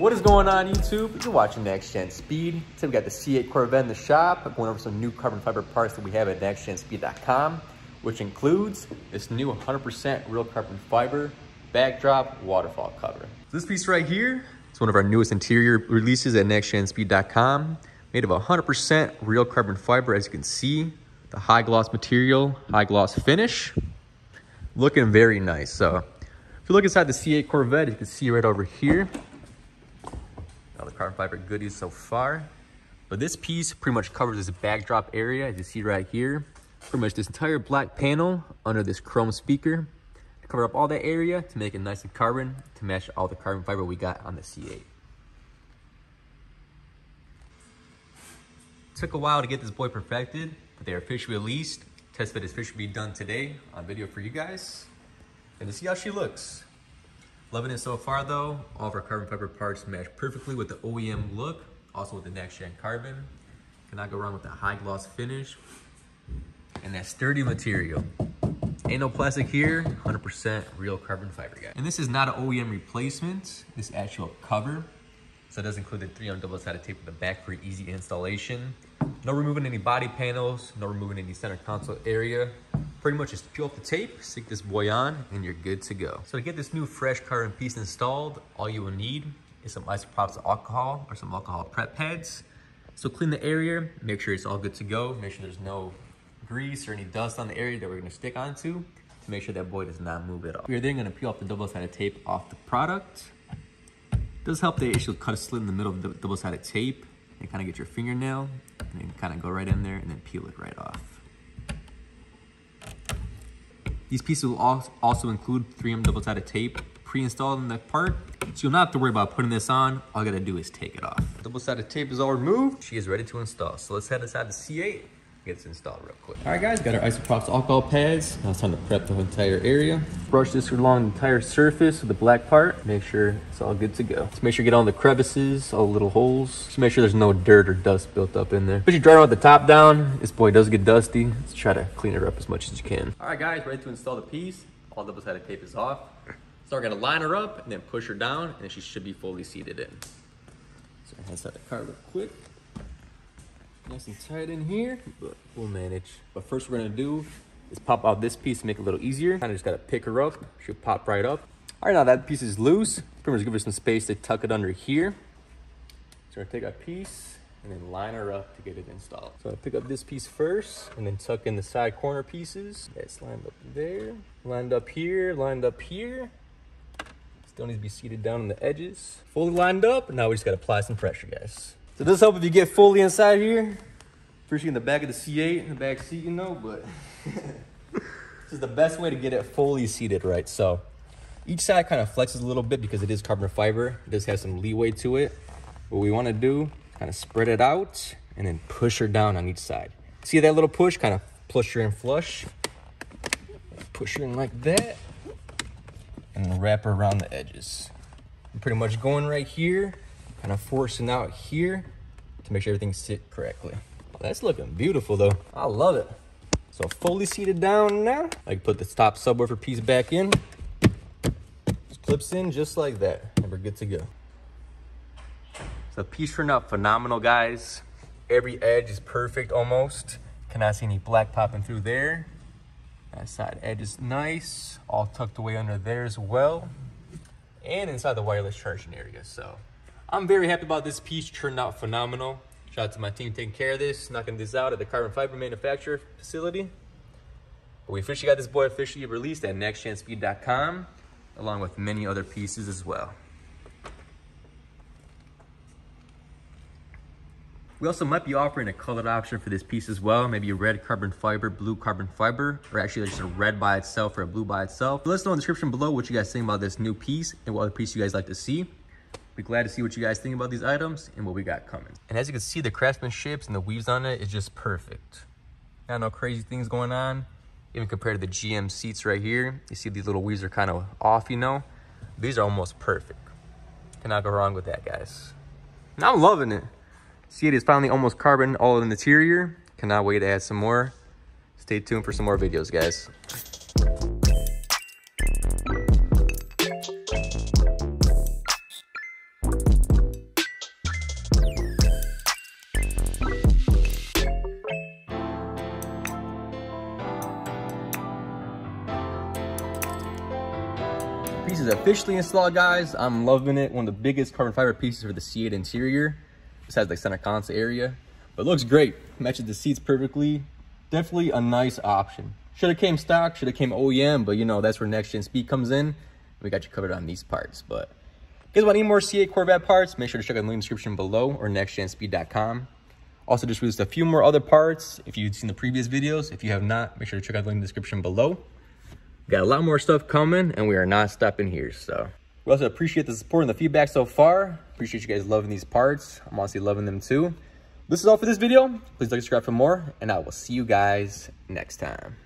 What is going on, YouTube? You're watching Next-Gen Speed. Today we got the C8 Corvette in the shop. I'm going over some new carbon fiber parts that we have at nextgenspeed.com, which includes this new 100% real carbon fiber backdrop waterfall cover. This piece right here is one of our newest interior releases at nextgenspeed.com, made of 100% real carbon fiber, as you can see. The high gloss material, high gloss finish, looking very nice. So if you look inside the C8 Corvette, you can see right over here, all the carbon fiber goodies so far. But this piece pretty much covers this backdrop area, as you see right here. Pretty much this entire black panel under this chrome speaker to cover up all that area to make it nice and carbon, to match all the carbon fiber we got on the C8. Took a while to get this boy perfected, but they are officially released. Test fit is officially be done today on video for you guys, and to see how she looks. Loving it so far though. All of our carbon fiber parts match perfectly with the OEM look, also with the Next Gen carbon. Cannot go wrong with the high gloss finish and that sturdy material. Ain't no plastic here, 100% real carbon fiber, guys. And this is not an OEM replacement, this actual cover. So it does include the 3M double-sided tape at the back for easy installation. No removing any body panels, no removing any center console area. Pretty much just peel off the tape, stick this boy on, and you're good to go. So to get this new fresh carbon piece installed, all you will need is some isopropyl alcohol or some alcohol prep pads. So clean the area, make sure it's all good to go, make sure there's no grease or any dust on the area that we're gonna stick onto, to make sure that boy does not move at all. We're then gonna peel off the double-sided tape off the product. It does help that it should cut a slit in the middle of the double-sided tape and kind of get your fingernail and then kind of go right in there and then peel it right off. These pieces will also include 3M double-sided tape pre-installed in that part, so you'll not have to worry about putting this on. All you gotta do is take it off. Double-sided tape is all removed. She is ready to install. So let's head inside the C8 and get this installed real quick. All right, guys, got our isopropyl alcohol pads. Now it's time to prep the entire area. Brush this along the entire surface of the black part. Make sure it's all good to go. Just make sure you get all the crevices, all the little holes. Just make sure there's no dirt or dust built up in there. But you dry it with the top down, this boy does get dusty. Let's try to clean it up as much as you can. All right, guys, ready to install the piece. All double-sided tape is off. So we're gonna line her up and then push her down, and she should be fully seated in. So I'm inside the car real quick. Nice and tight in here, but we'll manage. But first we're gonna do is pop out this piece to make it a little easier. Kind of just gotta pick her up, she'll pop right up. All right, now that piece is loose. Pretty much give her some space to tuck it under here. So we're gonna take our piece and then line her up to get it installed. So I pick up this piece first and then tuck in the side corner pieces. That's lined up there, lined up here, lined up here. Still needs to be seated down on the edges. Fully lined up, now we just gotta apply some pressure, guys. So this helps if you get fully inside here. Appreciate in the back of the C8 in the back seat, you know, but this is the best way to get it fully seated right. So each side kind of flexes a little bit because it is carbon fiber. It does have some leeway to it. What we want to do is kind of spread it out and then push her down on each side. See that little push? Kind of push her in flush. Push her in like that. And wrap her around the edges. I'm pretty much going right here, kind of forcing out here to make sure everything sits correctly. That's looking beautiful though. I love it. So fully seated down now. I can put the top subwoofer piece back in. Just clips in just like that. And we're good to go. So the piece turned out phenomenal, guys. Every edge is perfect almost. Cannot see any black popping through there. That side edge is nice. All tucked away under there as well. And inside the wireless charging area. So I'm very happy about this piece. Turned out phenomenal. Shout out to my team taking care of this, knocking this out at the carbon fiber manufacturer facility. But we officially got this boy officially released at nextgenspeed.com, along with many other pieces as well. We also might be offering a colored option for this piece as well. Maybe a red carbon fiber, blue carbon fiber, or actually just a red by itself or a blue by itself. Let us know in the description below what you guys think about this new piece and what other piece you guys like to see. Be glad to see what you guys think about these items and what we got coming. And as you can see, the craftsmanship and the weaves on it is just perfect. Not no crazy things going on. Even compared to the GM seats right here, you see these little weaves are kind of off, you know. These are almost perfect. Cannot go wrong with that, guys. And I'm loving it. See, it is finally almost carbon all in the interior. Cannot wait to add some more. Stay tuned for some more videos, guys. piece is officially installed, guys. I'm loving it. One of the biggest carbon fiber pieces for the C8 interior. This has like center console area, but looks great. Matches the seats perfectly. Definitely a nice option. Should have came stock, should have came OEM, but you know, that's where Next-Gen Speed comes in. We got you covered on these parts. But if you guys want any more C8 Corvette parts, make sure to check out the link in the description below or nextgenspeed.com. Also, just released a few more other parts if you've seen the previous videos. If you have not, make sure to check out the link in the description below. We got a lot more stuff coming, and we are not stopping here. So we also appreciate the support and the feedback so far. Appreciate you guys loving these parts. I'm honestly loving them too. This is all for this video. Please like and subscribe for more, and I will see you guys next time.